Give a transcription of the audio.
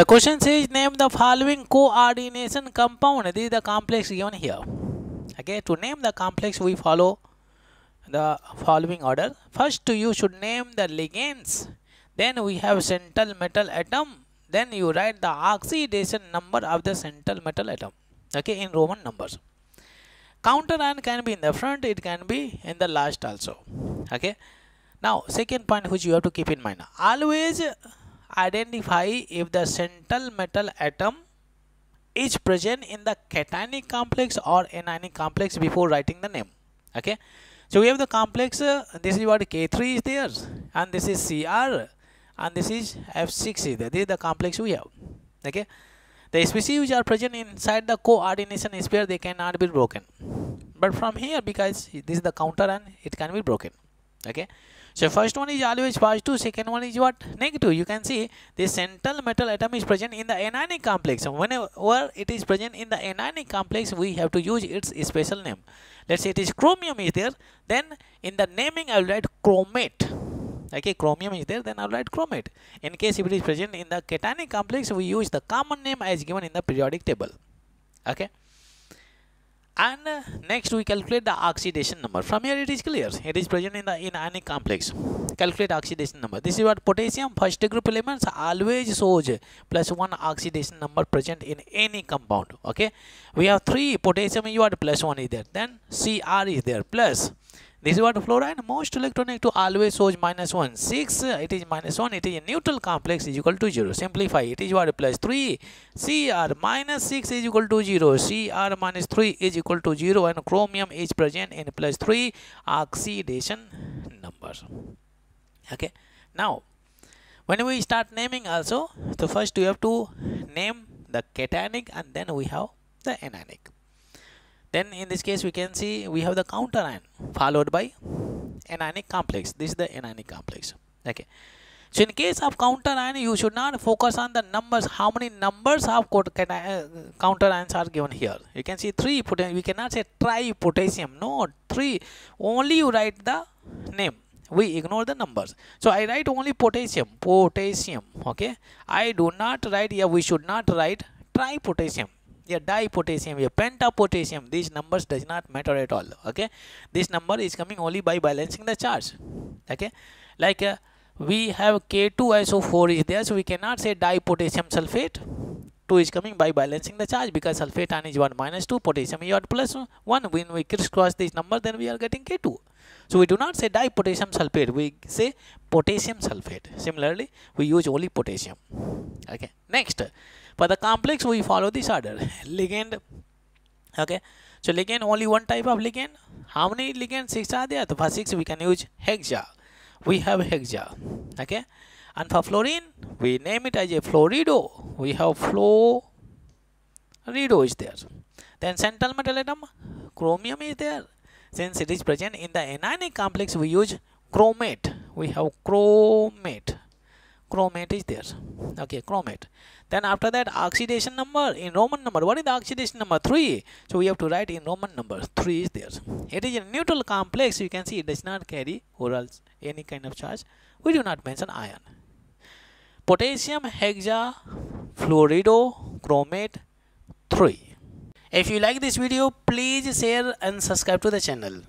The question says name the following coordination compound. This is the complex given here. Okay, to name the complex we follow the following order. First you should name the ligands, then we have central metal atom, then you write the oxidation number of the central metal atom, okay, in Roman numbers. Counter ion can be in the front, it can be in the last also. Okay, now second point which you have to keep in mind, always identify if the central metal atom is present in the cationic complex or anionic complex before writing the name. Okay, so we have the complex, this is what K3 is there, and this is Cr, and this is F6 is there. This is the complex we have. Okay, the species which are present inside the coordination sphere, they cannot be broken, but from here, because this is the counter and it can be broken. Okay, so first one is always positive, second one is what, negative. You can see the central metal atom is present in the anionic complex. Whenever it is present in the anionic complex, we have to use its special name. Let's say it is chromium is there, then in the naming I will write chromate. Okay, chromium is there, then I will write chromate. In case if it is present in the cationic complex, we use the common name as given in the periodic table. Okay, and next we calculate the oxidation number. From here it is clear, it is present in the anionic complex. Calculate oxidation number. This is what potassium first group elements always shows +1 oxidation number present in any compound. Okay, we have 3 potassium is what, +1 is there, then Cr is there, plus this is what fluorine, most electronic to always shows -1, 6 it is -1, it is a neutral complex is equal to 0. Simplify, it is what, +3 Cr -6 is equal to 0, Cr -3 is equal to 0, and chromium is present in +3 oxidation number. Okay, now when we start naming also, so first you have to name the cationic and then we have the anionic. Then in this case we can see we have the counter ion followed by anionic complex. This is the anionic complex. Okay, so in case of counter ion, you should not focus on the numbers, how many numbers of counter ions are given here. You can see 3 potassium, we cannot say tri potassium, no, 3 only you write the name, we ignore the numbers. So I write only potassium, potassium. Okay, I do not write here, we should not write tri potassium, a dipotassium, a pentapotassium. These numbers does not matter at all. Okay, this number is coming only by balancing the charge. Okay, like we have K2SO4 is there, so we cannot say dipotassium sulfate. 2 is coming by balancing the charge, because sulfate ion is what, -2, potassium is what, +1. When we cross these numbers, then we are getting K2. So we do not say dipotassium sulfate, we say potassium sulfate. Similarly we use only potassium. Okay, next for the complex we follow this order. Ligand. Okay, so ligand, only one type of ligand. How many ligands? 6 are there. So for 6 we can use hexa, we have hexa. Okay, and for fluorine we name it as a fluorido, we have fluorido is there. Then central metal atom, chromium is there. Since it is present in the anionic complex, we use chromate, we have chromate, chromate is there. Okay, chromate. Then after that, oxidation number in Roman number. What is the oxidation number? 3. So we have to write in Roman number. 3 is there. It is a neutral complex. You can see it does not carry or any kind of charge. We do not mention ion. Potassium, hexa, fluorido, chromate, 3. If you like this video, please share and subscribe to the channel.